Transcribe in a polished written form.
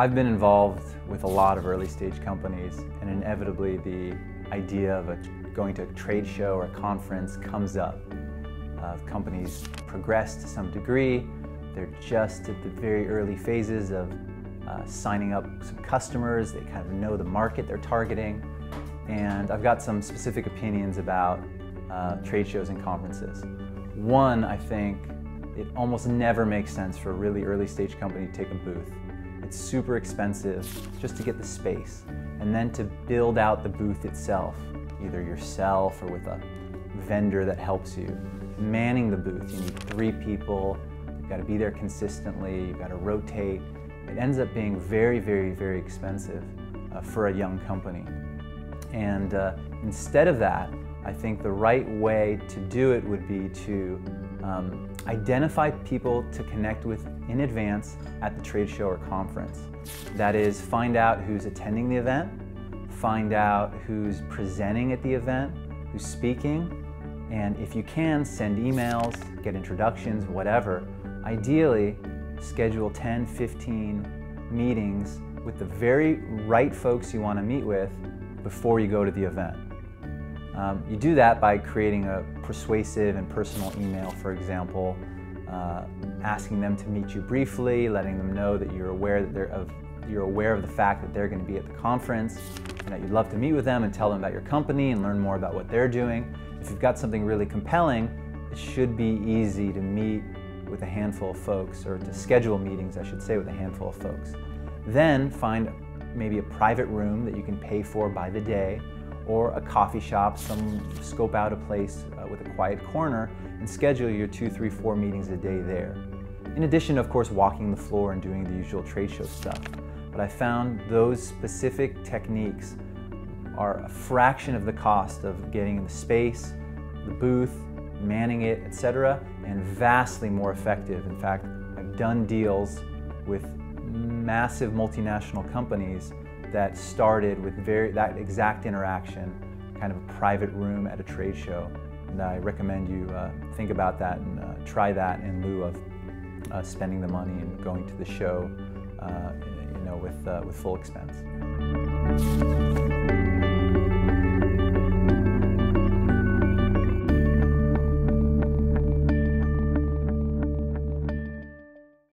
I've been involved with a lot of early stage companies, and inevitably the idea of going to a trade show or a conference comes up. Companies progress to some degree, they're just at the very early phases of signing up some customers, they kind of know the market they're targeting, and I've got some specific opinions about trade shows and conferences. One, I think it almost never makes sense for a really early stage company to take a booth. It's super expensive just to get the space, and then to build out the booth itself, either yourself or with a vendor that helps you. Manning the booth, you need 3 people, you've got to be there consistently, you've got to rotate. It ends up being very, very, very expensive for a young company. And instead of that, I think the right way to do it would be to identify people to connect with in advance at the trade show or conference. That is, find out who's attending the event, find out who's presenting at the event, who's speaking, and if you can, send emails, get introductions, whatever. Ideally, schedule 10, 15 meetings with the very right folks you want to meet with before you go to the event. You do that by creating a persuasive and personal email, for example, asking them to meet you briefly, letting them know that you're aware of the fact that they're going to be at the conference and that you'd love to meet with them, and tell them about your company and learn more about what they're doing. If you've got something really compelling, it should be easy to meet with a handful of folks, or to schedule meetings, I should say, with a handful of folks. Then find maybe a private room that you can pay for by the day, or a coffee shop, scope out a place with a quiet corner, and schedule your 2, 3, 4 meetings a day there. In addition, of course, walking the floor and doing the usual trade show stuff. But I found those specific techniques are a fraction of the cost of getting in the space, the booth, manning it, etc., and vastly more effective. In fact, I've done deals with massive multinational companies that started with that exact interaction, kind of a private room at a trade show. And I recommend you think about that and try that in lieu of spending the money and going to the show, with full expense.